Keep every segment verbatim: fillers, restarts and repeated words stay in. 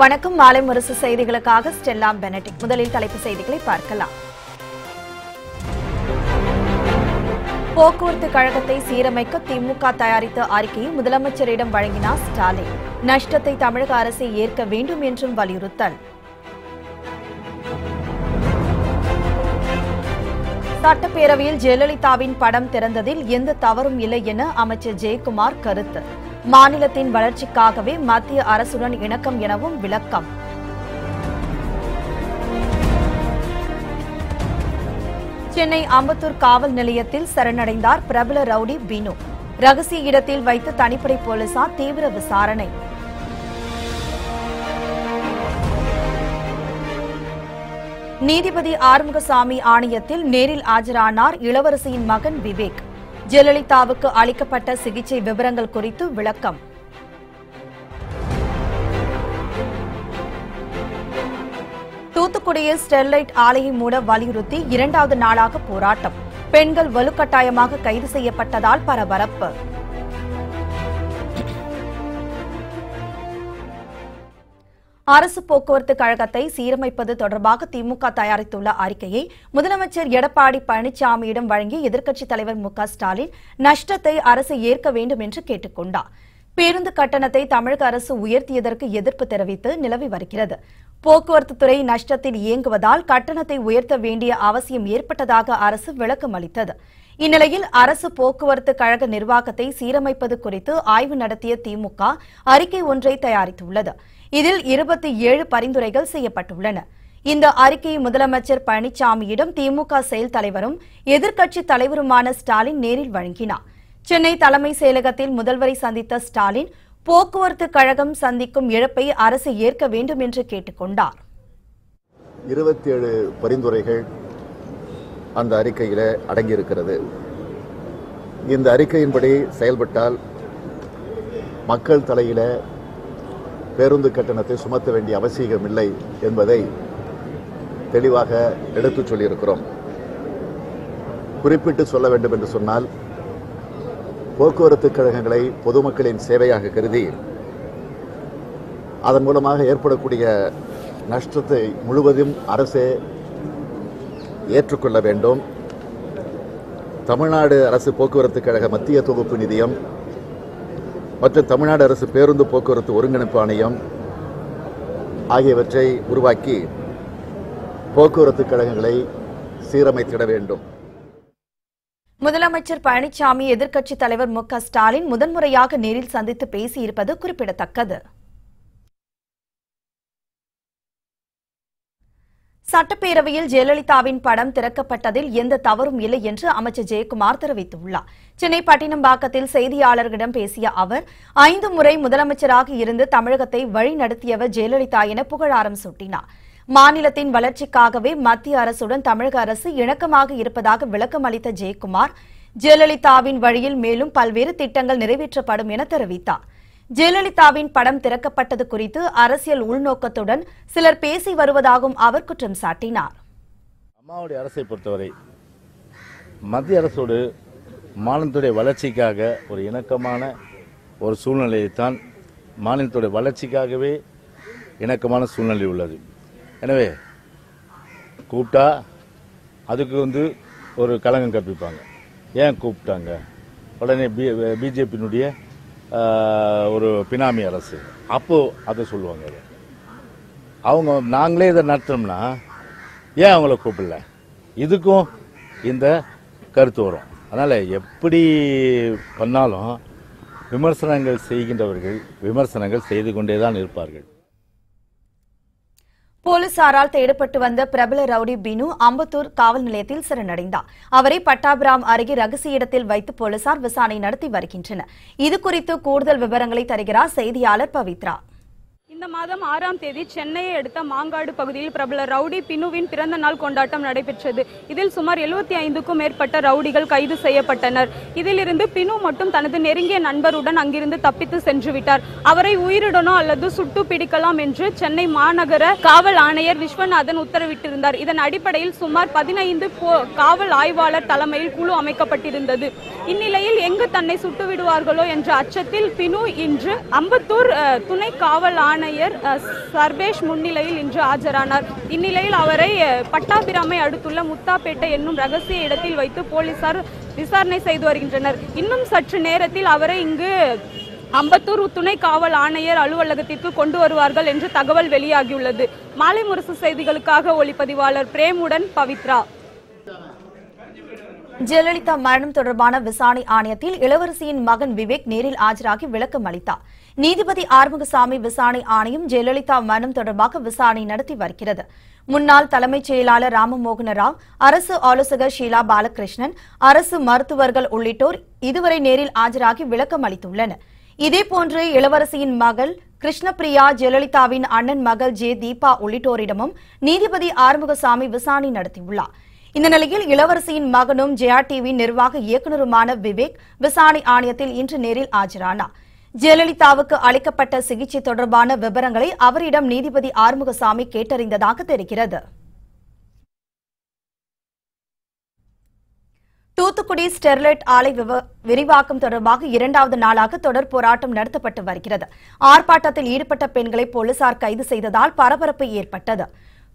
வணக்கம் மாலை முரசு செய்திகளுக்காக ஸ்டெல்லா பெனடிக் முதலில் தலைப்பு செய்திகளை பார்க்கலாம். போக்குவரத்து கழகத்தை சீரமைக்க திமுக தயாரித்த அறிக்கையை முதலமைச்சரிடம் வழங்கினார் ஸ்டாலின். நஷ்டத்தை தமிழக அரசு ஏற்க வேண்டும் என்றும் வலியுறுத்தல். சட்டப்பேரவையில் ஜெயலலிதாவின் படம் திறந்ததில் எந்த தவறும் இல்லை என அமைச்சர் ஜெயக்குமார் கருத்து. மாநிலத்தின் வளர்ச்சிக்காகவே மத்திய அரசுடன் இணக்கம் எனவும் விளக்கம். சென்னை அம்பத்தூர் காவல் நிலையத்தில் சரணடைந்தார் பிரபல ரவுடி பினு. ரகசிய இடத்தில் வைத்து தனிப்படை போலீசார் தீவிர விசாரணை. நீதிபதி ஆறுமுகசாமி ஆணையத்தில் நேரில் ஆஜரானார் இளவரசியின் மகன் விவேக். ஜெயலலிதாவுக்கு அளிக்கப்பட்ட சிகிச்சை விவரங்கள் குறித்து விளக்கம். தூத்துக்குடியில் ஸ்டெர்லைட் ஆலையை மூட வலியுறுத்தி இரண்டாவது நாளாக போராட்டம். பெண்கள் வலுக்கட்டாயமாக கைது செய்யப்பட்டதால் பரபரப்பு. அரசு போக்குவரத்து கழகத்தை சீரமைப்பது தொடர்பாக திமுக தயாரித்துள்ள அறிக்கையை முதலமைச்சர் எடப்பாடி பழனிசாமியிடம் வழங்கி எதிர்க்கட்சித் தலைவர் எம் கே ஸ்டாலின் நஷ்டத்தை அரசு ஏற்க வேண்டும் என்று கேட்டுக் கொண்டார். பேருந்து கட்டணத்தை தமிழக அரசு உயர்த்தியதற்கு எதிர்ப்பு தெரிவித்து நிலவி வருகிறது. போக்குவரத்துத்துறை நஷ்டத்தில் இயங்குவதால் கட்டணத்தை உயர்த்த வேண்டிய அவசியம் ஏற்பட்டதாக அரசு விளக்கம் அளித்தது. இந்நிலையில் அரசு போக்குவரத்து கழக நிர்வாகத்தை சீரமைப்பது குறித்து ஆய்வு நடத்திய திமுக அறிக்கை ஒன்றை தயாரித்துள்ளது. இதில் இருபத்தி ஏழு பரிந்துரைகள் செய்யப்பட்டுள்ளன. இந்த அறிக்கையை முதலமைச்சர் பழனிசாமியிடம் திமுக செயல் தலைவரும் எதிர்க்கட்சித் தலைவருமான ஸ்டாலின் நேரில் வழங்கினார். சென்னை தலைமை செயலகத்தில் முதல்வரை சந்தித்த ஸ்டாலின் போக்குவரத்து கழகம் சந்திக்கும் இழப்பை அரசு ஏற்க வேண்டும் என்று கேட்டுக் கொண்டார். இருபத்தி ஏழு பரிந்துரைகள் அந்த அறிக்கையில் அடங்கியிருக்கிறது. இந்த அறிக்கையின்படி செயல்பட்டால் மக்கள் தலையில பேருந்து கட்டணத்தை சுமத்த வேண்டிய அவசியம் இல்லை என்பதை தெளிவாக எடுத்துச் சொல்லியிருக்கிறோம். குறிப்பிட்டு சொல்ல வேண்டும் என்று சொன்னால், போக்குவரத்து கழகங்களை பொதுமக்களின் சேவையாக கருதி அதன் மூலமாக ஏற்படக்கூடிய நஷ்டத்தை முழுவதும் அரசே ஏற்றுக்கொள்ள வேண்டும். தமிழ்நாடு அரசு போக்குவரத்து கழக மத்திய தொகுப்பு நிதியம் மற்றும் தமிழ்நாடு அரசு பேருந்து போக்குவரத்து ஒருங்கிணைப்பு ஆணையம் ஆகியவற்றை உருவாக்கி போக்குவரத்து கழகங்களை சீரமைத்திட வேண்டும். முதலமைச்சர் பழனிசாமி எதிர்க்கட்சித் தலைவர் எம் கே ஸ்டாலின் முதன்முறையாக நேரில் சந்தித்து பேசியிருப்பது குறிப்பிடத்தக்கது. சட்டப்பேரவையில் ஜெயலலிதாவின் படம் திறக்கப்பட்டதில் எந்த தவறும் இல்லை என்று அமைச்சர் ஜெயக்குமார் தெரிவித்துள்ளார். சென்னை பட்டினம்பாக்கத்தில் செய்தியாளர்களிடம் பேசிய அவர், ஐந்து முறை முதலமைச்சராக இருந்து தமிழகத்தை வழிநடத்தியவர் ஜெயலலிதா என புகழாரம் சூட்டினார். மாநிலத்தின் வளர்ச்சிக்காகவே மத்திய அரசுடன் தமிழக அரசு இணக்கமாக இருப்பதாக விளக்கம் அளித்த ஜெயக்குமார், ஜெயலலிதாவின் வழியில் மேலும் பல்வேறு திட்டங்கள் நிறைவேற்றப்படும் என தெரிவித்தார். ஜெயலலிதாவின் படம் திறக்கப்பட்டது குறித்து அரசியல் உள்நோக்கத்துடன் சிலர் பேசி வருவதாகவும் அவர் குற்றம் சாட்டினார். அம்மாவுடைய அரசை பொறுத்தவரை மத்திய அரசோடு மாநிலத்துடைய வளர்ச்சிக்காக ஒரு இணக்கமான ஒரு சூழ்நிலையைத்தான், மாநிலத்துடைய வளர்ச்சிக்காகவே இணக்கமான சூழ்நிலை உள்ளது. எனவே கூப்பிட்டா அதுக்கு வந்து ஒரு கலங்கம் கற்பிப்பாங்க. ஏன் கூப்பிட்டாங்க, உடனே பி பிஜேபியினுடைய ஒரு பினாமி அரசு அப்போது அதை சொல்லுவாங்க. அவங்க நாங்களே இதை நடத்தோம்னா ஏன் அவங்கள கூப்பிடல, இதுக்கும் இந்த கருத்து வரும். அதனால் எப்படி பண்ணாலும் விமர்சனங்கள் செய்கின்றவர்கள் விமர்சனங்கள் செய்து கொண்டே தான் இருப்பார்கள். போலீசாரால் தேடப்பட்டு வந்த பிரபல ரவுடி பினு அம்பத்தூர் காவல் நிலையத்தில் சரணடைந்தார். அவரை பட்டாபிராம் அருகே ரகசிய இடத்தில் வைத்து போலீசார் விசாரணை நடத்தி வருகின்றனர். இது குறித்து கூடுதல் விவரங்களை தருகிறார் செய்தியாளர் பவித்ரா. இந்த மாதம் ஆறாம் தேதி சென்னையை அடுத்த மாங்காடு பகுதியில் பிரபல ரவுடி பினுவின் பிறந்த நாள் கொண்டாட்டம் நடைபெற்றது. இதில் சுமார் எழுபத்தி ஐந்துக்கும் மேற்பட்ட ரவுடிகள் கைது செய்யப்பட்டனர். இதிலிருந்து பினு மட்டும் தனது நெருங்கிய நண்பருடன் அங்கிருந்து தப்பித்து சென்று விட்டார். அவரை உயிருடனோ அல்லது சுட்டு பிடிக்கலாம் என்று சென்னை மாநகர காவல் ஆணையர் விஸ்வநாதன் உத்தரவிட்டிருந்தார். இதன் அடிப்படையில் சுமார் பதினைந்து காவல் ஆய்வாளர் தலைமையில் குழு அமைக்கப்பட்டிருந்தது. இந்நிலையில் எங்கு தன்னை சுட்டுவிடுவார்களோ என்ற அச்சத்தில் பினு இன்று அம்பத்தூர் துணை காவல் ஆணையர் Nair, Sarbesh Munnilayil Inju Ajaranar. Innilayil Avarai Pattapiramai Aduthulla Muthapettai ennum Rahasya Idathil Vaithu Polisar Visaranai Seithu Varugindranar. Innum Satru Nerathil Avarai Ingu Ambattur Thunai Kaval Aanayar Aluvalagathiku Kondu Varuvargal Endru Thagaval Veliyagiyulladu. Malai Murasu Seithigalukkaga Olipathivalar Premudan Pavithra. Jayalalitha Maranam Thodarbana Visani Anayathil Ilavarasiyin Magan Vivek Neril Ajaragi Vilakkam Alithar. Needhipathi Arumughaswamy Visani Anayam Jayalalitha Maranam Thodarbaka Visani Nadathi Varugirathu. Munnal Thalamaich Seyalalar Ramamohana Rao, Arasu Aalosagar Sheela Balakrishnan, Arasu Maruthuvargal Ullittor Iduvarai Neril Ajaragi Vilakkam Alithullar. இதேபோன்று இளவரசியின் மகள் கிருஷ்ணபிரியா ஜெயலலிதாவின் அண்ணன் மகள் J Deepa உள்ளிட்டோரிடமும் நீதிபதி ஆறுமுகசாமி விசாரணை நடத்தியுள்ளார். இந்த நிலையில் இளவரசியின் மகனும் ஜெயா டிவி நிர்வாக இயக்குனருமான விவேக் விசாரணை ஆணையத்தில் இன்று நேரில் ஆஜரானார். ஜெயலலிதாவுக்கு அளிக்கப்பட்ட சிகிச்சை தொடர்பான விவரங்களை அவரிடம் நீதிபதி ஆறுமுகசாமி கேட்டறிந்ததாக தெரிகிறது. தூத்துக்குடி ஸ்டெர்லைட் ஆலை விரிவாக்கம் தொடர்பாக இரண்டாவது நாளாக தொடர் போராட்டம் நடத்தப்பட்டு வருகிறது. ஆர்ப்பாட்டத்தில் ஈடுபட்ட பெண்களை போலீசார் கைது செய்ததால் பரபரப்பு ஏற்பட்டது.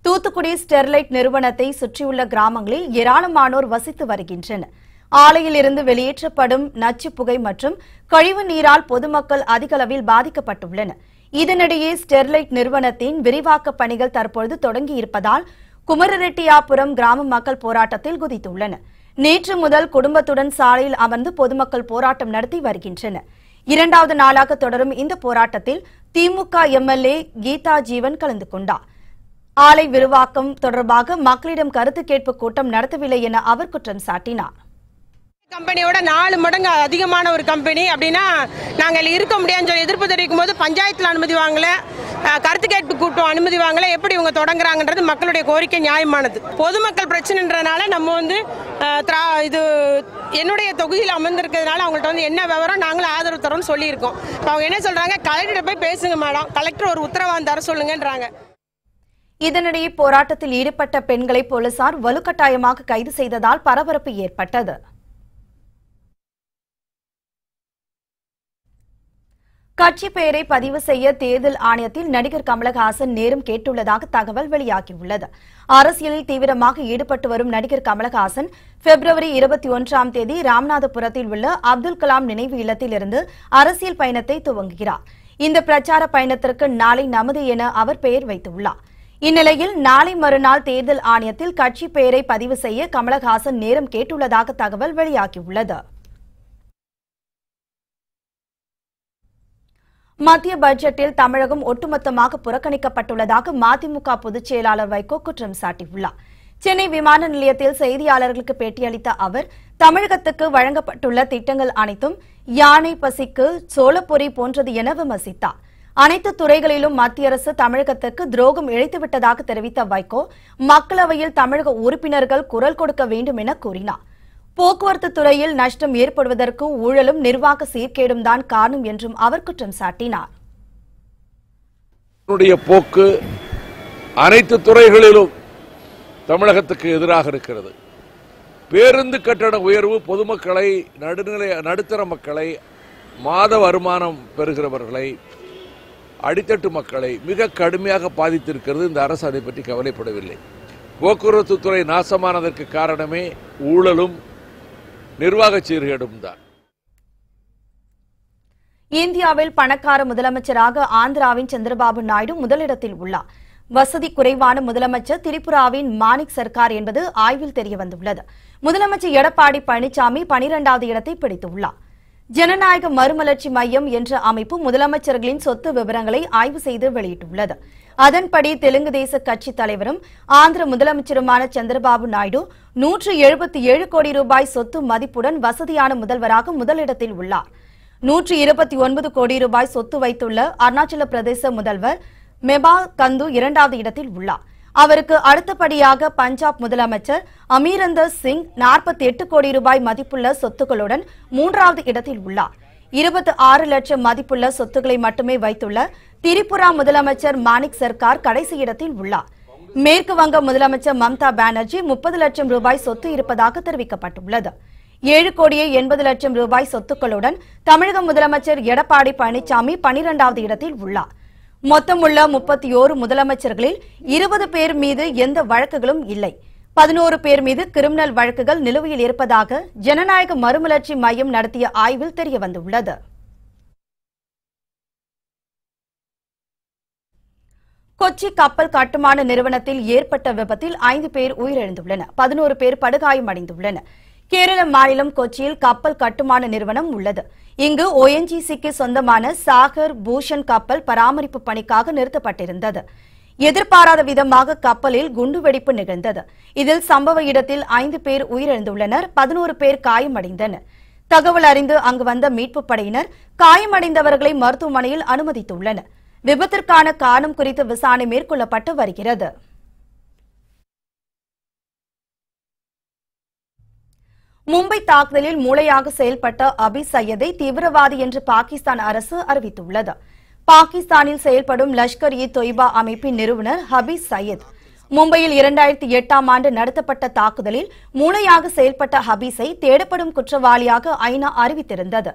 தூத்துக்குடி ஸ்டெர்லைட் நிறுவனத்தை சுற்றியுள்ள கிராமங்களில் ஏராளமானோர் வசித்து வருகின்றனர். ஆலையிலிருந்து வெளியேற்றப்படும் நச்சு புகை மற்றும் கழிவு நீரால் பொதுமக்கள் அதிக அளவில் பாதிக்கப்பட்டுள்ளனர். இதனிடையே ஸ்டெர்லைட் நிறுவனத்தின் விரிவாக்க பணிகள் தற்பொழுது தொடங்கியிருப்பதால் குமரரெட்டியாபுரம் கிராம மக்கள் போராட்டத்தில் குதித்துள்ளனர். நேற்று முதல் குடும்பத்துடன் சாலையில் அமர்ந்து பொதுமக்கள் போராட்டம் நடத்தி வருகின்றனர். இரண்டாவது நாளாக தொடரும் இந்த போராட்டத்தில் DMK M L A Geetha Jeevan கலந்து கொண்டார். ஆலை விரிவாக்கம் தொடர்பாக மக்களிடம் கருத்து கேட்பு கூட்டம் நடத்தவில்லை என அவர் குற்றம் சாட்டினார். கம்பெனியோட நாலு மடங்கு அதிகமான ஒரு கம்பெனி அப்படின்னா நாங்கள் இருக்க முடியாதுன்னு சொல்லி எதிர்ப்பு தெரிவிக்கும் போது பஞ்சாயத்தில் அனுமதி வாங்கலை, கருத்து கேட்பு கூட்டம் அனுமதி வாங்கலை, எப்படி இவங்க தொடங்குறாங்கன்றது மக்களுடைய கோரிக்கை நியாயமானது. பொதுமக்கள் பிரச்சனைன்றதுனால நம்ம வந்து இது என்னுடைய தொகுதியில் அமர்ந்திருக்கிறதுனால அவங்கள்ட்ட வந்து என்ன விவரம் நாங்களும் ஆதரவு தரோம்னு சொல்லியிருக்கோம். இப்போ அவங்க என்ன சொல்கிறாங்க, கலெக்டரை போய் பேசுங்க மேடம், கலெக்டர் ஒரு உத்தரவாதம் தர சொல்லுங்கன்றாங்க. இதனிடையே போராட்டத்தில் ஈடுபட்ட பெண்களை போலீசார் வலுக்கட்டாயமாக கைது செய்ததால் பரபரப்பு ஏற்பட்டது. கட்சி பெயரை பதிவு செய்ய தேர்தல் ஆணையத்தில் நடிகர் கமல்ஹாசன் நேரம் கேட்டுள்ளதாக தகவல் வெளியாகியுள்ளது. அரசியலில் தீவிரமாக ஈடுபட்டு வரும் நடிகர் கமல்ஹாசன் பிப்ரவரி இருபத்தி ஒன்றாம் தேதி ராமநாதபுரத்தில் உள்ள அப்துல் கலாம் நினைவு இல்லத்திலிருந்து அரசியல் பயணத்தை துவங்குகிறார். இந்த பிரச்சார பயணத்திற்கு நாளை நமது என அவர் பெயர் வைத்துள்ளார். இந்நிலையில் நாளை மறுநாள் தேர்தல் ஆணையத்தில் கட்சி பெயரை பதிவு செய்ய கமல்ஹாசன் நேரம் கேட்டுள்ளதாக தகவல் வெளியாகியுள்ளது. மத்திய பட்ஜெட்டில் தமிழகம் ஒட்டுமொத்தமாக புறக்கணிக்கப்பட்டுள்ளதாக மதிமுக பொதுச் செயலாளர் வைகோ குற்றம் சாட்டியுள்ளார். சென்னை விமான நிலையத்தில் செய்தியாளர்களுக்கு பேட்டியளித்த அவர் தமிழகத்துக்கு வழங்கப்பட்டுள்ள திட்டங்கள் அனைத்தும் யானை பசிக்கு சோளப்பொறி போன்றது என விமர்சித்தார். அனைத்து துறைகளிலும் மத்திய அரசு தமிழகத்துக்கு துரோகம் இழைத்துவிட்டதாக தெரிவித்த வைகோ மக்களவையில் தமிழக உறுப்பினர்கள் குரல் கொடுக்க வேண்டும் என கூறினார். போக்குவரத்து துறையில் நஷ்டம் ஏற்படுவதற்கு ஊழலும் நிர்வாக சீர்கேடும் தான் காரணம் என்றும் அவர் குற்றம் சாட்டினார். போக்கு அனைத்து துறைகளிலும் தமிழகத்துக்கு எதிராக இருக்கிறது. பேருந்து கட்டண உயர்வு பொதுமக்களை, நடுநிலை நடுத்தர மக்களை, மாத வருமானம் பெறுகிறவர்களை, அடித்தட்டு மக்களை மிக கடுமையாக பாதித்திருக்கிறது. இந்த அரசு அதை பற்றி கவலைப்படவில்லை. போக்குவரத்து துறை நாசமானதற்கு காரணமே ஊழலும் நிர்வாக சீர்கேடும் தான். இந்தியாவில் பணக்கார முதலமைச்சராக ஆந்திராவின் சந்திரபாபு நாயுடு முதலிடத்தில் உள்ளார். வசதி குறைவான முதலமைச்சர் திரிபுராவின் மாணிக் சர்கார் என்பது ஆய்வில் தெரியவந்துள்ளது. முதலமைச்சர் எடப்பாடி பழனிசாமி பனிரெண்டாவது இடத்தை பிடித்துள்ளார். ஜனநாயக மறுமலர்ச்சி மையம் என்ற அமைப்பு முதலமைச்சர்களின் சொத்து விவரங்களை ஆய்வு செய்து வெளியிட்டுள்ளது. அதன்படி தெலுங்கு தேச கட்சி தலைவரும் ஆந்திர முதலமைச்சருமான சந்திரபாபு நாயுடு நூற்று எழுபத்தி ஏழு கோடி ரூபாய் சொத்து மதிப்புடன் வசதியான முதல்வராக முதலிடத்தில் உள்ளார். நூற்று இருபத்தி ஒன்பது கோடி ரூபாய் சொத்து வைத்துள்ள அருணாச்சல பிரதேச முதல்வர் மெபா கந்து இரண்டாவது இடத்தில் உள்ளார். அவருக்கு அடுத்தபடியாக பஞ்சாப் முதலமைச்சர் அமீரந்தர் சிங் நாற்பத்தி எட்டு கோடி ரூபாய் மதிப்புள்ள சொத்துக்களுடன் மூன்றாவது இடத்தில் உள்ளார். இருபத்தி ஆறு லட்சம் மதிப்புள்ள சொத்துக்களை மட்டுமே வைத்துள்ள திரிபுரா முதலமைச்சர் மாணிக் சர்கார் கடைசி இடத்தில் உள்ளார். மேற்கு வங்க முதலமைச்சர் மம்தா பானர்ஜி முப்பது லட்சம் ரூபாய் சொத்து இருப்பதாக தெரிவிக்கப்பட்டுள்ளது. ஏழு கோடியே எண்பது லட்சம் ரூபாய் சொத்துக்களுடன் தமிழக முதலமைச்சர் எடப்பாடி பழனிசாமி பனிரெண்டாவது இடத்தில் உள்ளார். மொத்தமுள்ள முப்பத்தி ஒன்று முதலமைச்சர்களில் இருபது பேர் மீது எந்த வழக்குகளும் இல்லை. பதினொன்று பேர் மீது கிரிமினல் வழக்குகள் நிலுவையில் இருப்பதாக ஜனநாயக மறுமலர்ச்சி மையம் நடத்திய ஆய்வில் தெரியவந்துள்ளது. கொச்சி கப்பல் கட்டுமான நிறுவனத்தில் ஏற்பட்ட விபத்தில் ஐந்து பேர் உயிரிழந்துள்ளனர். பதினொன்று பேர் படுகாயமடைந்துள்ளனர். கேரள மாநிலம் கொச்சியில் கப்பல் கட்டுமான நிறுவனம் உள்ளது. இங்கு ஓ என் ஜி சிக்கு சொந்தமான சாகர் பூஷன் கப்பல் பராமரிப்பு பணிக்காக நிறுத்தப்பட்டிருந்தது. எதிர்பாராத விதமாக கப்பலில் குண்டுவெடிப்பு நிகழ்ந்தது. இதில் சம்பவ இடத்தில் ஐந்து பேர் உயிரிழந்துள்ளனர். பதினோரு பேர் காயமடைந்தனர். தகவல் அறிந்து அங்கு வந்த மீட்புப் படையினர் காயமடைந்தவர்களை மருத்துவமனையில் அனுமதித்துள்ளனர். விபத்திற்கான காரணம் குறித்து விசாரணை மேற்கொள்ளப்பட்டு வருகிறது. மும்பை தாக்குதலில் மூளையாக செயல்பட்ட அபீஸ் சையதை தீவிரவாதி என்று பாகிஸ்தான் அரசு அறிவித்துள்ளது. பாகிஸ்தானில் செயல்படும் லஷ்கர்-இ-தொய்பா அமைப்பின் நிறுவனர் ஹபீஸ் சையத். மும்பையில் இரண்டாயிரத்தி எட்டாம் ஆண்டு நடத்தப்பட்ட தாக்குதலில் மூளையாக செயல்பட்ட ஹபீஸை தேடப்படும் குற்றவாளியாக ஐநா அறிவித்திருந்தது.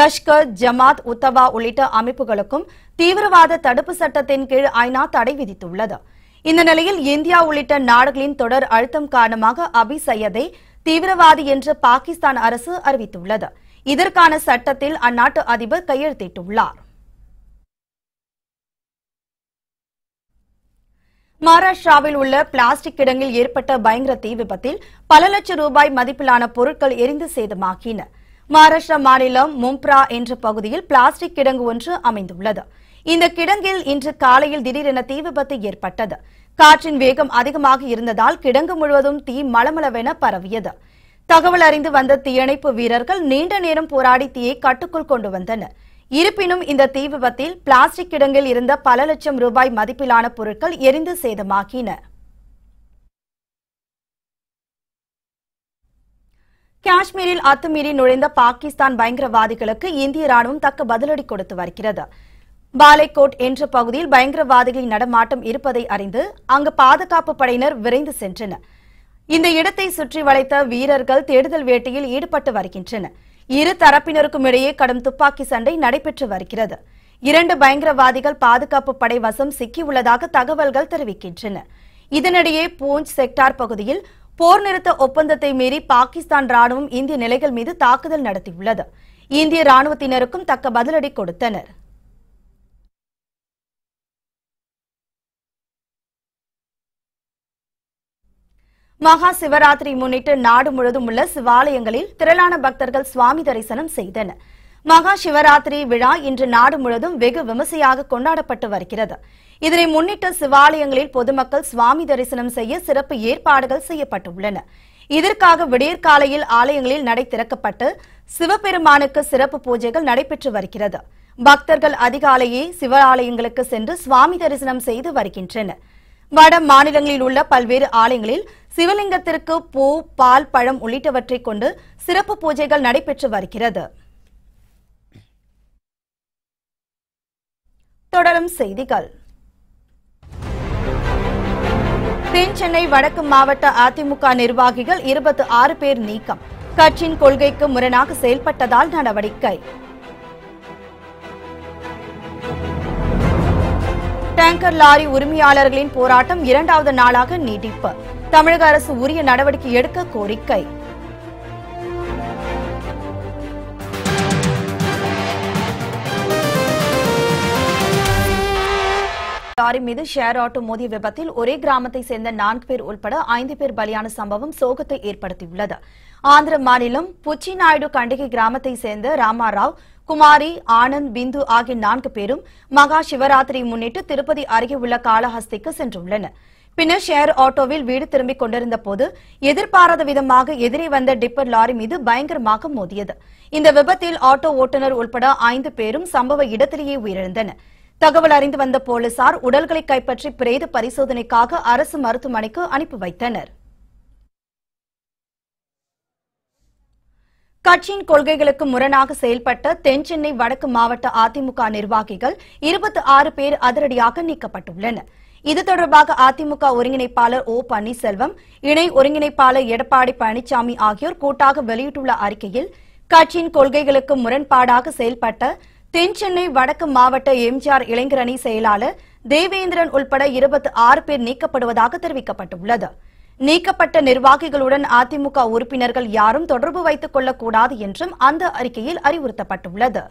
லஷ்கர், ஜமாத் உத்தவா உள்ளிட்ட அமைப்புகளுக்கும் தீவிரவாத தடுப்பு சட்டத்தின் கீழ் ஐநா தடை விதித்துள்ளது. இந்த நிலையில் இந்தியா உள்ளிட்ட நாடுகளின் தொடர் அழுத்தம் காரணமாக அபீஸ் சையதை தீவிரவாதி என்று பாகிஸ்தான் அரசு அறிவித்துள்ளது. இதற்கான சட்டத்தில் அந்நாட்டு அதிபர் கையெழுத்திட்டுள்ளார். மகாராஷ்டிராவில் உள்ள பிளாஸ்டிக் கிடங்கில் ஏற்பட்ட பயங்கர தீ விபத்தில் பல லட்சம் ரூபாய் மதிப்பிலான பொருட்கள் எரிந்து சேதமாகின. மகாராஷ்டிரா மாநிலம் மும்ப்ரா என்ற பகுதியில் பிளாஸ்டிக் கிடங்கு ஒன்று அமைந்துள்ளது. இந்த கிடங்கில் இன்று காலையில் திடீரென தீ விபத்து ஏற்பட்டது. காற்றின் வேகம் அதிகமாக இருந்ததால் கிடங்கு முழுவதும் தீ மளமளவென பரவியது. தகவல் அறிந்து வந்த தீயணைப்பு வீரர்கள் நீண்ட நேரம் போராடி தீயை கட்டுக்குள் கொண்டு வந்தனர். இருப்பினும் இந்த தீ விபத்தில் பிளாஸ்டிக் கிடங்கில் இருந்த பல லட்சம் ரூபாய் மதிப்பிலான பொருட்கள் எரிந்து சேதமாகின. காஷ்மீரில் அத்துமீறி நுழைந்த பாகிஸ்தான் பயங்கரவாதிகளுக்கு இந்திய ராணுவம் தக்க பதிலடி கொடுத்து வருகிறது. பாலைகோட் என்ற பகுதியில் பயங்கரவாதிகளின் நடமாட்டம் இருப்பதை அறிந்து அங்கு பாதுகாப்பு படையினர் விரைந்து சென்றனர். இந்த இடத்தை சுற்றி வளைத்த வீரர்கள் தேடுதல் வேட்டையில் ஈடுபட்டு வருகின்றனர். இரு தரப்பினருக்கும் இடையே கடும் துப்பாக்கி சண்டை நடைபெற்று வருகிறது. இரண்டு பயங்கரவாதிகள் பாதுகாப்பு படை வசம் சிக்கியுள்ளதாக தகவல்கள் தெரிவிக்கின்றன. இதனிடையே பூஞ்ச் செக்டார் பகுதியில் போர் நிறுத்த ஒப்பந்தத்தை மீறி பாகிஸ்தான் ராணுவம் இந்திய நிலைகள் மீது தாக்குதல் நடத்தியுள்ளது. இந்திய ராணுவத்தினருக்கும் தக்க பதிலடி கொடுத்தனர். மகா சிவராத்திரி முன்னிட்டு நாடு முழுவதும் உள்ள சிவாலயங்களில் திரளான பக்தர்கள் சுவாமி தரிசனம் செய்தனர். மகா சிவராத்திரி விழா இன்று நாடு முழுவதும் வெகு விமர்சையாக கொண்டாடப்பட்டு வருகிறது. இதனை முன்னிட்டு சிவாலயங்களில் பொதுமக்கள் சுவாமி தரிசனம் செய்ய சிறப்பு ஏற்பாடுகள் செய்யப்பட்டுள்ளன. இதற்காக விடியற்காலையில் ஆலயங்களில் நடை திறக்கப்பட்டு சிவபெருமானுக்கு சிறப்பு பூஜைகள் நடைபெற்று வருகிறது. பக்தர்கள் அதிகாலையே சிவாலயங்களுக்கு சென்று சுவாமி தரிசனம் செய்து வருகின்றனர். வட மாநிலங்களில் உள்ள பல்வேறு ஆலயங்களில் சிவலிங்கத்திற்கு பூ, பால், பழம் உள்ளிட்டவற்றை கொண்டு சிறப்பு பூஜைகள் நடைபெற்று வருகிறது. தொடரும் செய்திகள். தென் சென்னை வடக்கு மாவட்ட அதிமுக நிர்வாகிகள் இருபத்தி ஆறு பேர் நீக்கம். கட்சியின் கொள்கைக்கு முரணாக செயல்பட்டதால் நடவடிக்கை. டேங்கர் லாரி உரிமையாளர்களின் போராட்டம் இரண்டாவது நாளாக நீடிப்பு. தமிழக அரசு உரிய நடவடிக்கை எடுக்க கோரிக்கை. லாரி மீது ஷேர் ஆட்டோ மோதிய விபத்தில் ஒரே கிராமத்தை சேர்ந்த நான்கு பேர் உள்பட ஐந்து பேர் பலியான சம்பவம் சோகத்தை ஏற்படுத்தியுள்ளது. ஆந்திர மாநிலம் புச்சி நாயுடு கண்டிகை கிராமத்தை சேர்ந்த ராமாராவ், குமாரி, ஆனந்த், பிந்து ஆகிய நான்கு பேரும் மகா சிவராத்திரி முன்னிட்டு திருப்பதி அருகே உள்ள காளஹஸ்திக்கு சென்றுள்ளனர். பின்னர் ஷேர் ஆட்டோவில் வீடு திரும்பிக் கொண்டிருந்த போது எதிர்பாராத விதமாக எதிரே வந்த டிப்பர் லாரி மீது பயங்கரமாக மோதியது. இந்த விபத்தில் ஆட்டோ ஓட்டுநர் உள்பட ஐந்து பேரும் சம்பவ இடத்திலேயே உயிரிழந்தனர். தகவல் அறிந்து வந்த போலீசார் உடல்களை கைப்பற்றி பிரேத பரிசோதனைக்காக அரசு மருத்துவமனைக்கு அனுப்பி வைத்தனர். கட்சியின் கொள்கைகளுக்கு முரணாக செயல்பட்ட தென் சென்னை வடக்கு மாவட்ட அதிமுக நிர்வாகிகள் இருபத்தி ஆறு பேர் அதிரடியாக நீக்கப்பட்டுள்ளனர். இது தொடர்பாக அதிமுக ஒருங்கிணைப்பாளர் ஓ பன்னீர்செல்வம், இணை ஒருங்கிணைப்பாளர் எடப்பாடி பழனிசாமி ஆகியோர் கூட்டாக வெளியிட்டுள்ள அறிக்கையில் கட்சியின் கொள்கைகளுக்கு முரண்பாடாக செயல்பட்ட தென்சென்னை வடக்கு மாவட்ட எம்ஜிஆர் இளைஞரணி செயலாளர் தேவேந்திரன் உள்பட இருபத்தி ஆறு பேர் நீக்கப்படுவதாக தெரிவிக்கப்பட்டுள்ளது. நீக்கப்பட்ட நிர்வாகிகளுடன் அதிமுக உறுப்பினர்கள் யாரும் தொடர்பு வைத்துக் கொள்ளக்கூடாது என்றும் அந்த அறிக்கையில் அறிவுறுத்தப்பட்டுள்ளது.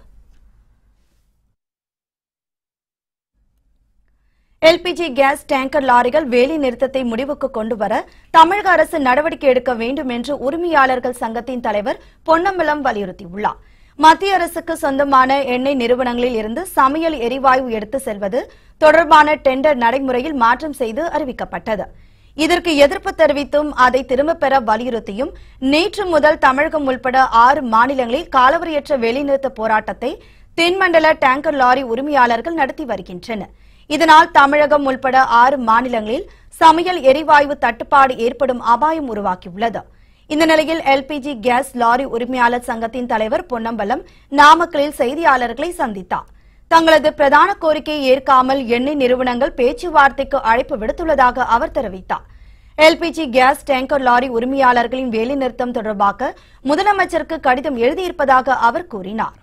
எல்பிஜி கேஸ் டேங்கர் லாரிகள் வேலை நிறுத்தத்தை முடிவுக்கு கொண்டுவர தமிழக அரசு நடவடிக்கை எடுக்க வேண்டும் என்று உரிமையாளர்கள் சங்கத்தின் தலைவர் பொன்னம்பலம் வலியுறுத்தியுள்ளார். மத்திய அரசுக்கு சொந்தமான எண்ணெய் நிறுவனங்களில் இருந்து சமையல் எரிவாயு எடுத்து செல்வது தொடர்பான டெண்டர் நடைமுறையில் மாற்றம் செய்து அறிவிக்கப்பட்டது. இதற்கு எதிர்ப்பு தெரிவித்தும் அதை திரும்பப் பெற வலியுறுத்தியும் நேற்று முதல் தமிழகம் உள்பட ஆறு மாநிலங்களில் காலவரையற்ற வேலைநிறுத்த போராட்டத்தை தென்மண்டல டேங்கர் லாரி உரிமையாளர்கள் நடத்தி வருகின்றனர். இதனால் தமிழகம் உள்பட ஆறு மாநிலங்களில் சமையல் எரிவாயு தட்டுப்பாடு ஏற்படும் அபாயம் உருவாக்கியுள்ளது. இந்த நிலையில் எல்பிஜி கேஸ் லாரி உரிமையாளர் சங்கத்தின் தலைவர் பொன்னம்பலம் நாமக்கலில் செய்தியாளர்களை சந்தித்தார். தங்களது பிரதான கோரிக்கையை ஏற்காமல் எண்ணெய் நிறுவனங்கள் பேச்சுவார்த்தைக்கு அழைப்பு விடுத்துள்ளதாக அவர் தெரிவித்தார். எல்பிஜி கேஸ் டேங்கர் லாரி உரிமையாளர்களின் வேலைநிறுத்தம் தொடர்பாக முதலமைச்சருக்கு கடிதம் எழுதியிருப்பதாக அவர் கூறினார்.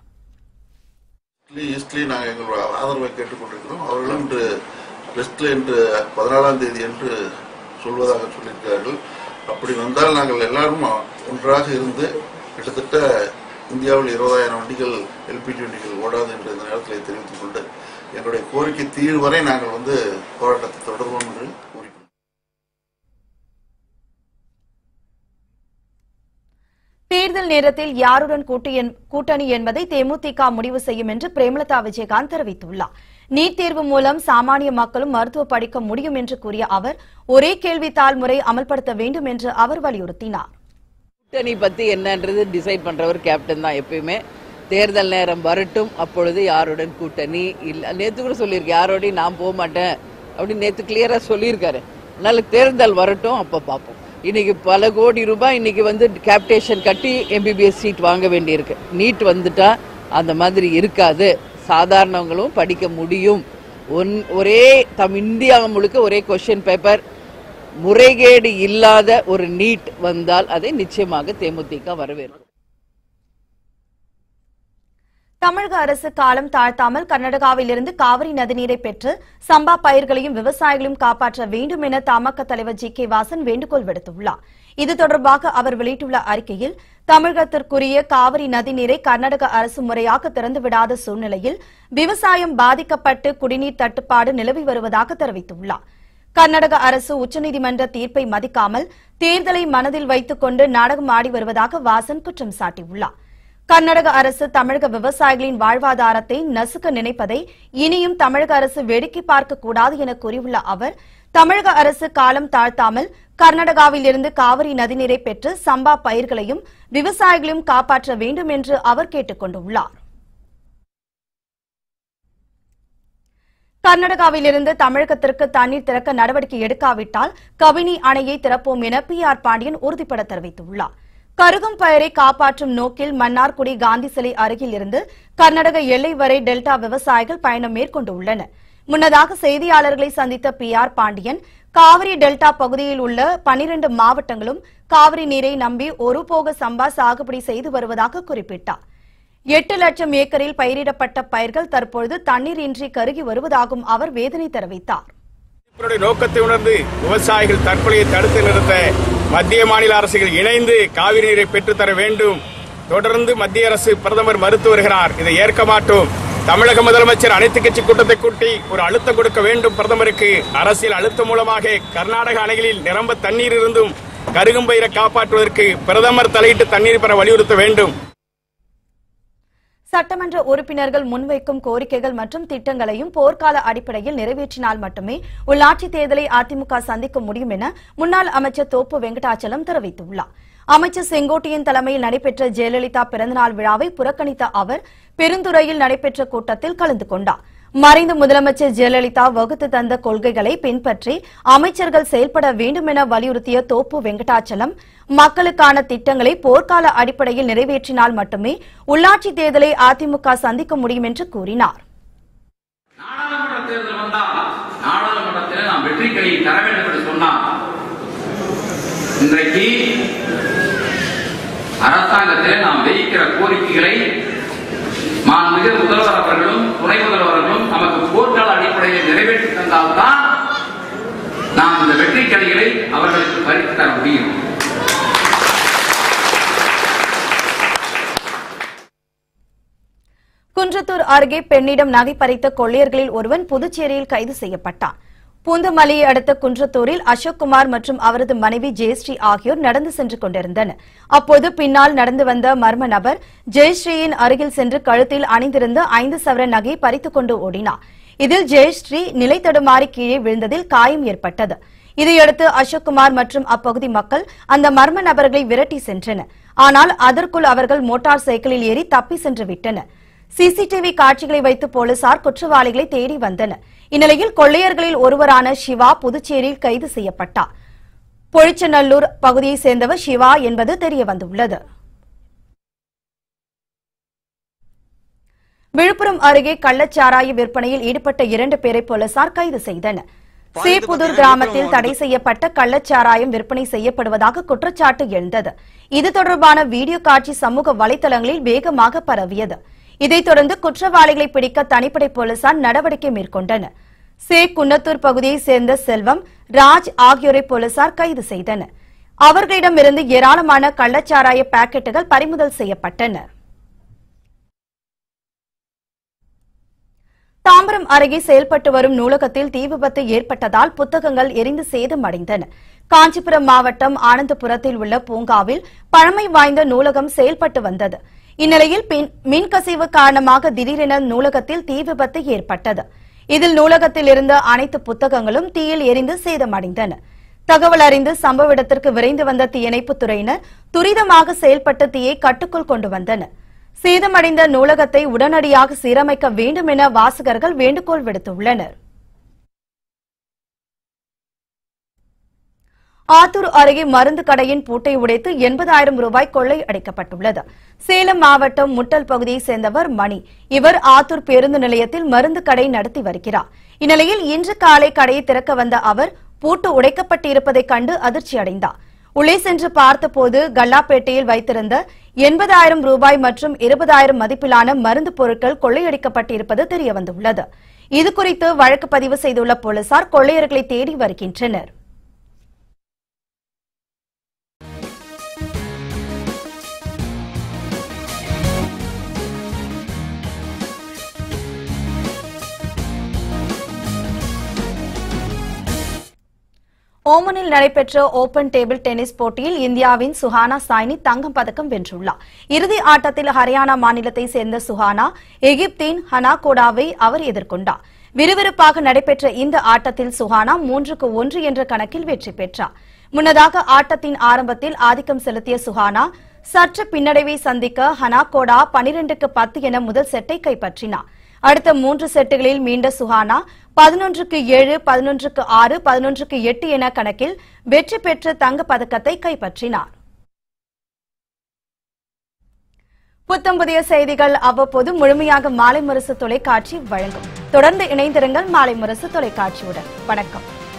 ஈஸ்ட்லி நாங்கள் எங்களுடைய ஆதரவை கேட்டுக்கொண்டிருக்கிறோம். அவர்கள் இன்று வெஸ்ட்லி என்று பதினாலாம் தேதி என்று சொல்வதாக சொல்லியிருக்கிறார்கள். அப்படி வந்தால் நாங்கள் எல்லாரும் ஒன்றாக இருந்து கிட்டத்தட்ட இந்தியாவில் இருபதாயிரம் வண்டிகள் எல்பிஜி வண்டிகள் ஓடாது என்று இந்த நேரத்தில் தெரிவித்துக் கொண்டு எங்களுடைய கோரிக்கை தீர்வு வரை நாங்கள் வந்து போராட்டத்தை தொடர்வோம் என்று கூறினோம். தேர்தல் நேரத்தில் யாருடன் கூட்டணி என்பதை தேமுதிக முடிவு செய்யும் என்று பிரேமலதா விஜயகாந்த் தெரிவித்துள்ளார். நீட் தேர்வு மூலம் சாமானிய மக்களும் மருத்துவ படிக்க முடியும் என்று கூறிய அவர் ஒரே கேள்வித்தாள் முறை அமல்படுத்த வேண்டும் என்று அவர் வலியுறுத்தினார். கூட்டணி பத்தி என்னன்றது டிசைட் பண்றவர் கேப்டன் தான். எப்பயுமே தேர்தல் நேரம் வரட்டும், அப்பொழுது யாருடன் கூட்டணி இல்ல. நேத்து கூட சொல்லியிருக்கேன், யாரோடையும் நான் போக மாட்டேன் அப்படின்னு நேத்து கிளியரா சொல்லியிருக்காரு. அதனால தேர்தல் வரட்டும், அப்ப பார்ப்போம். இன்னைக்கு பல கோடி ரூபாய் இன்னைக்கு வந்து கேப்டேஷன் கட்டி எம்பிபிஎஸ் சீட் வாங்க வேண்டியிருக்கு. நீட் வந்துட்டா அந்த மாதிரி இருக்காது, சாதாரணவங்களும் படிக்க முடியும். ஒன் ஒரே தம் இந்தியா முழுக்க ஒரே கொஸ்டின் பேப்பர், முறைகேடு இல்லாத ஒரு நீட் வந்தால் அதை நிச்சயமாக தேமுதிக வரவேற்கும். தமிழக அரசு காலம் தாழ்த்தாமல் கர்நாடகாவிலிருந்து காவிரி நதிநீரை பெற்று சம்பா பயிர்களையும் விவசாயிகளையும் காப்பாற்ற வேண்டும் என தமாக தலைவர் ஜி கே வாசன் வேண்டுகோள் விடுத்துள்ளார். இது தொடர்பாக அவர் வெளியிட்டுள்ள அறிக்கையில் தமிழகத்திற்குரிய காவிரி நதிநீரை கர்நாடக அரசு முறையாக திறந்துவிடாத சூழ்நிலையில் விவசாயம் பாதிக்கப்பட்டு குடிநீர் தட்டுப்பாடு நிலவி வருவதாக தெரிவித்துள்ளார். கர்நாடக அரசு உச்சநீதிமன்ற தீர்ப்பை மதிக்காமல் தேர்தலை மனதில் வைத்துக் கொண்டு நாடகம் ஆடி வருவதாக வாசன் குற்றம் சாட்டியுள்ளார். கர்நாடக அரசு தமிழக விவசாயிகளின் வாழ்வாதாரத்தை நசுக்க நினைப்பதை இனியும் தமிழக அரசு வேடிக்கை பார்க்கக்கூடாது என கூறியுள்ள அவர் தமிழக அரசு காலம் தாழ்த்தாமல் கர்நாடகாவில் இருந்து காவிரி நதிநீரை பெற்று சம்பா பயிர்களையும் விவசாயிகளையும் காப்பாற்ற வேண்டும் என்று அவர் கேட்டுக் கொண்டுள்ளார். கர்நாடகாவிலிருந்து தமிழகத்திற்கு தண்ணீர் திறக்க நடவடிக்கை எடுக்காவிட்டால் கபினி அணையை திறப்போம் என பி ஆர் பாண்டியன் உறுதிபட தெரிவித்துள்ளார். கருகும் பயிரை காப்பாற்றும் நோக்கில் மன்னார்குடி காந்தி சிலை அருகில் இருந்து கர்நாடக எல்லை வரை டெல்டா விவசாயிகள் பயணம் மேற்கொண்டுள்ளனர். முன்னதாக செய்தியாளர்களை சந்தித்த P R Pandian Kaveri delta பகுதியில் உள்ள பனிரண்டு மாவட்டங்களும் காவிரி நீரை நம்பி ஒரு போக சம்பா சாகுபடி செய்து வருவதாக குறிப்பிட்டார். எட்டு லட்சம் ஏக்கரில் பயிரிடப்பட்ட பயிர்கள் தற்பொழுது தண்ணீரின்றி கருகி வருவதாகவும் அவர் வேதனை தெரிவித்தார். நோக்கத்தை உணர்ந்து விவசாயிகள் தற்கொலையை தடுத்து நிறுத்த மத்திய மாநில அரசுகள் இணைந்து காவிரி நீரை பெற்றுத்தர வேண்டும். தொடர்ந்து மத்திய அரசு பிரதமர் மறுத்து வருகிறார். இதை ஏற்க மாட்டோம். தமிழக முதலமைச்சர் அனைத்து கட்சி கூட்டத்தை கூட்டி ஒரு அழுத்தம் கொடுக்க வேண்டும். பிரதமருக்கு அரசியல் அழுத்தம் மூலமாக கர்நாடக அணைகளில் நிரம்ப தண்ணீர் இருந்தும் கருகும் பயிரை காப்பாற்றுவதற்கு பிரதமர் தலையிட்டு தண்ணீர் பெற வலியுறுத்த வேண்டும். சட்டமன்ற உறுப்பினர்கள் முன்வைக்கும் கோரிக்கைகள் மற்றும் திட்டங்களையும் போர்க்கால அடிப்படையில் நிறைவேற்றினால் மட்டுமே உள்ளாட்சித் தேர்தலை அதிமுக சந்திக்க முடியும் என முன்னாள் அமைச்சர் தோப்பு வெங்கடாச்சலம் தெரிவித்துள்ளார். அமைச்சர் செங்கோட்டையின் தலைமையில் நடைபெற்ற ஜெயலலிதா பிறந்தநாள் விழாவை புறக்கணித்த அவர் பெருந்துறையில் நடைபெற்ற கூட்டத்தில் கலந்து கொண்டார். மறைந்த முதலமைச்சர் ஜெயலலிதா வகுத்து தந்த கொள்கைகளை பின்பற்றி அமைச்சர்கள் செயல்பட வேண்டும் என வலியுறுத்திய தோப்பு வெங்கடாச்சலம் மக்களுக்கான திட்டங்களை போர்க்கால அடிப்படையில் நிறைவேற்றினால் மட்டுமே உள்ளாட்சித் தேர்தலை அதிமுக சந்திக்க முடியும் என்று கூறினார். அரசாங்கத்தில் நாம் வைக்கிற கோரிக்கைகளை மாண்புமிகு முதல்வர் அவர்களும் துணை முதல்வர்களும் நமக்கு போர்க்கால அடிப்படையை நிறைவேற்றி தந்தால்தான் நாம் இந்த வெற்றி கடிகளை அவர்களுக்கு பறித்து தர முடியும். குன்றத்தூர் அருகே பெண்ணிடம் நகை பறித்த கொள்ளையர்களில் ஒருவன் புதுச்சேரியில் கைது செய்யப்பட்டான். பூந்தமல்லியை அடுத்த குன்றத்தூரில் அசோக்குமார் மற்றும் அவரது மனைவி ஜெயஸ்ரீ ஆகியோர் நடந்து சென்று கொண்டிருந்தனர். அப்போது பின்னால் நடந்து வந்த மர்ம நபர் ஜெயஸ்ரீயின் அருகில் சென்று கழுத்தில் அணிந்திருந்த ஐந்து சவர நகையை பறித்துக் கொண்டு ஓடினார். இதில் ஜெயஸ்ரீ நிலை தடுமாறி கீழே விழுந்ததில் காயம் ஏற்பட்டது. இதையடுத்து அசோக்குமார் மற்றும் அப்பகுதி மக்கள் அந்த மர்ம நபர்களை விரட்டி சென்றனர். ஆனால் அதற்குள் அவர்கள் மோட்டார் சைக்கிளில் ஏறி தப்பி சென்று விட்டனர். சிசிடிவி காட்சிகளை வைத்து போலீசார் குற்றவாளிகளை தேடி வந்தனர். இந்நிலையில் கொள்ளையர்களில் ஒருவரான சிவா புதுச்சேரியில் கைது செய்யப்பட்டார். பொழிச்சநல்லூர் பகுதியை சேர்ந்தவர் சிவா என்பது தெரியவந்துள்ளது. விழுப்புரம் அருகே கள்ளச்சாராய விற்பனையில் ஈடுபட்ட இரண்டு பேரை போலீசார் கைது செய்தனர். சேப்புதூர் கிராமத்தில் தடை செய்யப்பட்ட கள்ளச்சாராயம் விற்பனை செய்யப்படுவதாக குற்றச்சாட்டு எழுந்தது. இது தொடர்பான வீடியோ காட்சி சமூக வலைதளங்களில் வேகமாக பரவியது. இதைத் தொடர்ந்து குற்றவாளிகளை பிடிக்க தனிப்படை போலீசார் நடவடிக்கை மேற்கொண்டனர். சேக்குன்னத்தூர் பகுதியைச் சேர்ந்த செல்வம், ராஜ் ஆகியோரை போலீசார் கைது செய்தனர். அவர்களிடமிருந்து ஏராளமான கள்ளச்சாராய பாக்கெட்டுகள் பறிமுதல் செய்யப்பட்டன. தாம்பரம் அருகே செயல்பட்டு வரும் நூலகத்தில் தீ விபத்து ஏற்பட்டதால் புத்தகங்கள் எரிந்து சேதமடைந்தன. காஞ்சிபுரம் மாவட்டம் ஆனந்தபுரத்தில் உள்ள பூங்காவில் பழமை வாய்ந்த நூலகம் செயல்பட்டு வந்தது. இந்நிலையில் மின்கசிவு காரணமாக திடீரென நூலகத்தில் தீ விபத்து ஏற்பட்டது. இதில் நூலகத்தில் இருந்த அனைத்து புத்தகங்களும் தீயில் எரிந்து சேதமடைந்தன. தகவல் அறிந்து சம்பவ இடத்திற்கு விரைந்து வந்த தீயணைப்புத் துறையினர் துரிதமாக செயல்பட்ட தீயை கட்டுக்குள் கொண்டு வந்தனர். சேதமடைந்த நூலகத்தை உடனடியாக சீரமைக்க வேண்டும் என வாசகர்கள் வேண்டுகோள் விடுத்துள்ளனர். ஆத்தூர் அருகே மருந்து கடையின் பூட்டை உடைத்து எண்பதாயிரம் ரூபாய் கொள்ளை அடிக்கப்பட்டுள்ளது. சேலம் மாவட்டம் முட்டல் பகுதியைச் சேர்ந்தவர் மணி. இவர் ஆத்தூர் பேருந்து நிலையத்தில் மருந்து கடை நடத்தி வருகிறார். இந்நிலையில் இன்று காலை கடையை திறக்க வந்த அவர் பூட்டு உடைக்கப்பட்டிருப்பதை கண்டு அதிர்ச்சி அடைந்தார். உள்ளே சென்று பார்த்தபோது கல்லாப்பேட்டையில் வைத்திருந்த எண்பதாயிரம் ரூபாய் மற்றும் இருபதாயிரம் மதிப்பிலான மருந்து பொருட்கள் கொள்ளையடிக்கப்பட்டிருப்பது தெரியவந்துள்ளது. இதுகுறித்து வழக்கு பதிவு செய்துள்ள போலீசார் கொள்ளையர்களை தேடி வருகின்றனர். ஓமனில் நடைபெற்ற ஓபன் டேபிள் டென்னிஸ் போட்டியில் இந்தியாவின் சுஹானா சாய்னி தங்கம் பதக்கம் வென்றுள்ளார். இறுதி ஆட்டத்தில் ஹரியானா மாநிலத்தை சேர்ந்த சுஹானா எகிப்தின் ஹனா கோடாவை அவர் எதிர்கொண்டார். விறுவிறுப்பாக நடைபெற்ற இந்த ஆட்டத்தில் சுஹானா மூன்றுக்கு ஒன்று என்ற கணக்கில் வெற்றி பெற்றார். முன்னதாக ஆட்டத்தின் ஆரம்பத்தில் ஆதிக்கம் செலுத்திய சுஹானா சற்று பின்னடைவை சந்திக்க ஹனா கோடா பனிரெண்டுக்கு பத்து என முதல் செட்டை கைப்பற்றினார். அடுத்த மூன்று செட்டுகளில் மீண்ட சுஹானா பதினொன்றுக்கு ஏழு, பதினொன்றுக்கு ஆறு, பதினொன்றுக்கு எட்டு என கணக்கில் வெற்றி பெற்று தங்கப்பதக்கத்தை கைப்பற்றினார். புத்தம் புதிய செய்திகள் அவ்வப்போது முழுமையாக மாலை முரசு தொலைக்காட்சி வழங்கும். தொடர்ந்து இணைந்திருங்கள் மாலை முரசு தொலைக்காட்சியுடன். வணக்கம்.